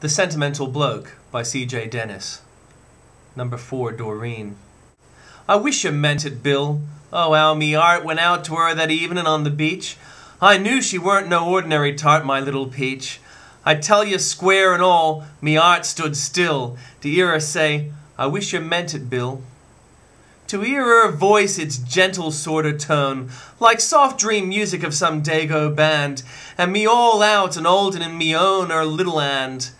The Sentimental Bloke by C.J. Dennis. Number 4, Doreen. I wish you meant it, Bill. Oh, how me heart went out to her that evening on the beach. I knew she weren't no ordinary tart, my little peach. I tell you, square and all, me heart stood still to hear her say, I wish you meant it, Bill. To hear her voice, its gentle sort of tone, like soft dream music of some dago band, and me all out and old and in me own her little hand.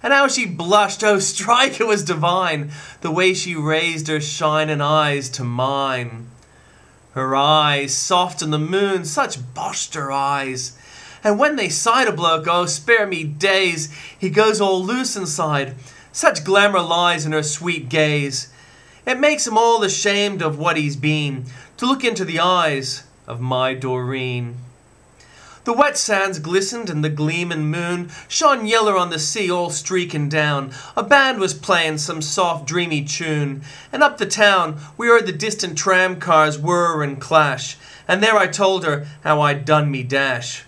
And how she blushed, oh, strike, it was divine, the way she raised her shining eyes to mine. Her eyes, soft in the moon, such boshed her eyes. And when they sight a bloke, oh, spare me days, he goes all loose inside. Such glamour lies in her sweet gaze. It makes him all ashamed of what he's been, to look into the eyes of my Doreen. The wet sands glistened and the gleaming moon shone yeller on the sea all streaking down. A band was playing some soft dreamy tune, and up the town we heard the distant tram cars whir and clash, and there I told her how I'd done me dash.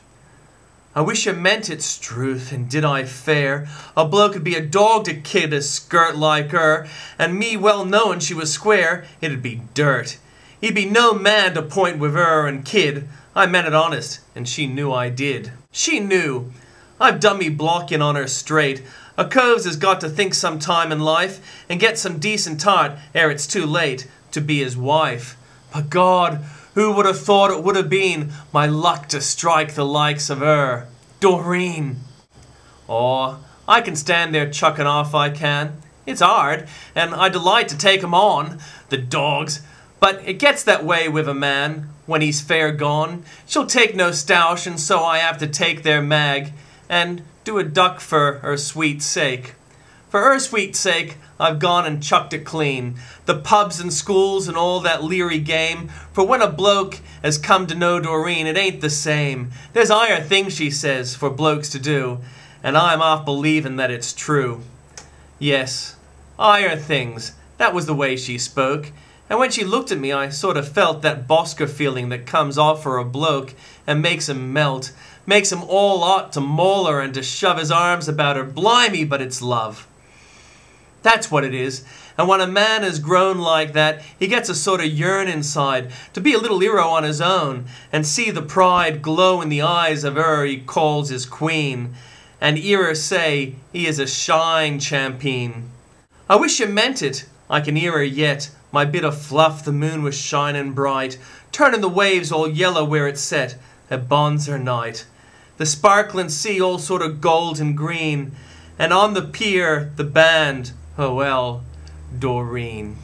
I wish you meant it, struth, and did I fare, a bloke would be a dog to kid a skirt like her, and me well knowing she was square, it'd be dirt. He'd be no man to point with her and kid. I meant it honest, and she knew I did. She knew. I've done me blocking on her straight. A cove's has got to think some time in life, and get some decent tart ere it's too late to be his wife. But God, who would have thought it would have been my luck to strike the likes of her, Doreen? Oh, I can stand there chucking off, I can. It's hard, and I delight to take 'em on, the dogs. But it gets that way with a man, when he's fair gone. She'll take no stoush, and so I have to take their mag, and do a duck for her sweet sake. For her sweet sake, I've gone and chucked it clean. The pubs and schools and all that leery game. For when a bloke has come to know Doreen, it ain't the same. There's higher things, she says, for blokes to do. And I'm off believing that it's true. Yes, higher things. That was the way she spoke. And when she looked at me, I sort of felt that Bosker feeling that comes off for a bloke and makes him melt. Makes him all ought to maul her and to shove his arms about her. Blimey, but it's love. That's what it is, and when a man has grown like that, he gets a sort of yearn inside, to be a little hero on his own, and see the pride glow in the eyes of her he calls his queen, and hear her say he is a shine champion. I wish you meant it, I can hear her yet, my bit of fluff the moon was shining bright, turning the waves all yellow where it set, that bonds her night. The sparkling sea all sort of gold and green, and on the pier the band, oh well, Doreen.